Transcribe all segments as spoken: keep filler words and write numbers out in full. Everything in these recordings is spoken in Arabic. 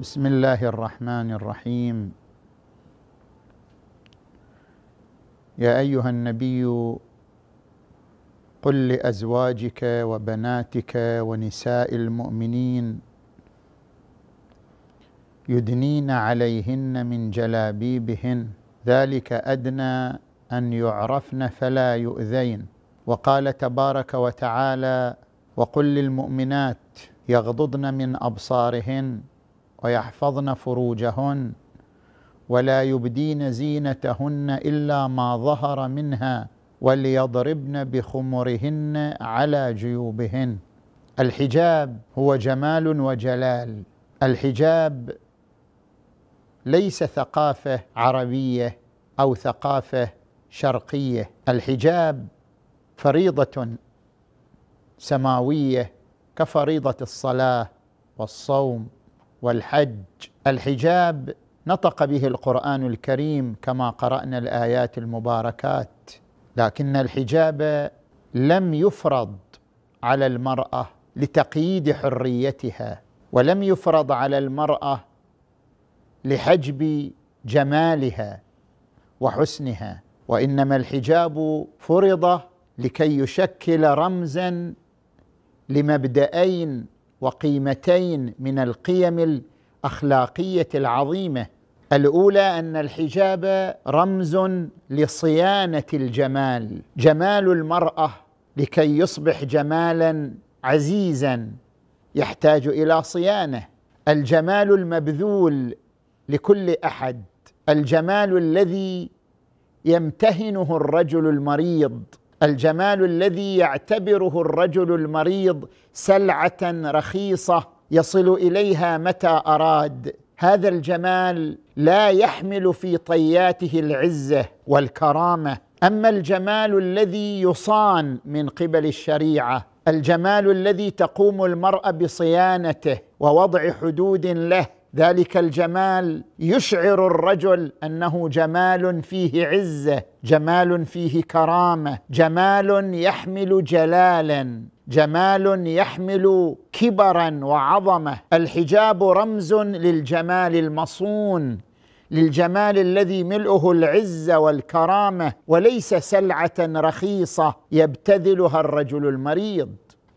بسم الله الرحمن الرحيم. يا أيها النبي قل لأزواجك وبناتك ونساء المؤمنين يدنين عليهن من جلابيبهن ذلك أدنى أن يعرفن فلا يؤذين. وقال تبارك وتعالى: وقل للمؤمنات يغضضن من أبصارهن ويحفظن فروجهن ولا يبدين زينتهن إلا ما ظهر منها وليضربن بخمرهن على جيوبهن. الحجاب هو جمال وجلال. الحجاب ليس ثقافة عربية أو ثقافة شرقية، الحجاب فريضة سماوية كفريضة الصلاة والصوم والحج. الحجاب نطق به القرآن الكريم كما قرأنا الآيات المباركات، لكن الحجاب لم يفرض على المرأة لتقييد حريتها، ولم يفرض على المرأة لحجب جمالها وحسنها، وإنما الحجاب فرض لكي يشكل رمزاً لمبدأين وقيمتين من القيم الأخلاقية العظيمة. الأولى أن الحجاب رمز لصيانة الجمال، جمال المرأة لكي يصبح جمالاً عزيزاً يحتاج إلى صيانة، الجمال المبذول لكل أحد، الجمال الذي يمتهنه الرجل المريض، الجمال الذي يعتبره الرجل المريض سلعة رخيصة يصل إليها متى أراد. هذا الجمال لا يحمل في طياته العزة والكرامة. أما الجمال الذي يصان من قبل الشريعة، الجمال الذي تقوم المرأة بصيانته ووضع حدود له، ذلك الجمال يشعر الرجل أنه جمال فيه عزة، جمال فيه كرامة، جمال يحمل جلالا، جمال يحمل كبرا وعظمة. الحجاب رمز للجمال المصون، للجمال الذي ملؤه العزة والكرامة، وليس سلعة رخيصة يبتذلها الرجل المريض.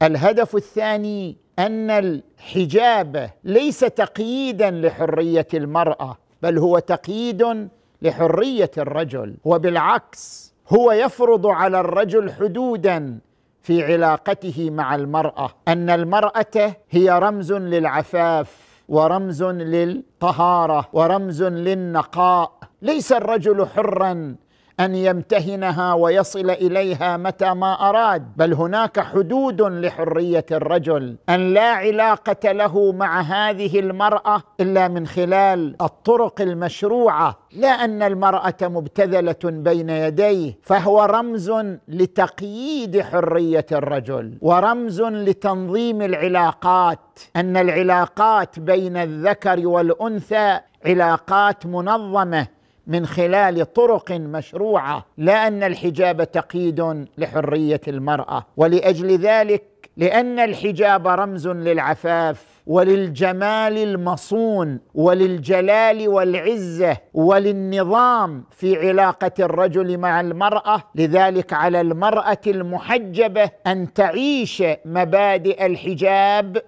الهدف الثاني أن الحجاب ليس تقييدا لحرية المرأة، بل هو تقييد لحرية الرجل، وبالعكس هو يفرض على الرجل حدودا في علاقته مع المرأة، أن المرأة هي رمز للعفاف ورمز للطهارة ورمز للنقاء، ليس الرجل حرا أن يمتهنها ويصل إليها متى ما أراد، بل هناك حدود لحرية الرجل، أن لا علاقة له مع هذه المرأة إلا من خلال الطرق المشروعة، لا أن المرأة مبتذلة بين يديه. فهو رمز لتقييد حرية الرجل ورمز لتنظيم العلاقات، أن العلاقات بين الذكر والأنثى علاقات منظمة من خلال طرق مشروعة، لا أن الحجاب تقييد لحرية المرأة. ولأجل ذلك، لأن الحجاب رمز للعفاف وللجمال المصون وللجلال والعزة وللنظام في علاقة الرجل مع المرأة، لذلك على المرأة المحجبة أن تعيش مبادئ الحجاب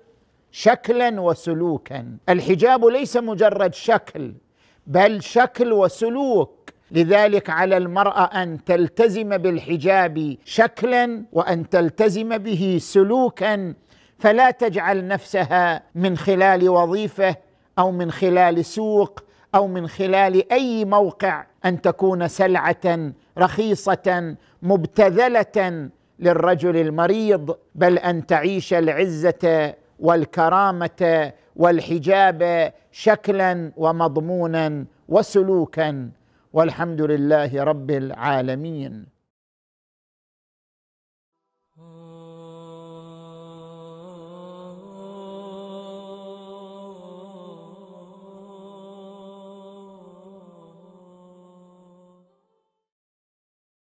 شكلا وسلوكا. الحجاب ليس مجرد شكل، بل شكل وسلوك، لذلك على المرأة أن تلتزم بالحجاب شكلا وأن تلتزم به سلوكا، فلا تجعل نفسها من خلال وظيفة أو من خلال سوق أو من خلال أي موقع أن تكون سلعة رخيصة مبتذلة للرجل المريض، بل أن تعيش العزة والكرامة والحجاب شكلا ومضمونا وسلوكا. والحمد لله رب العالمين.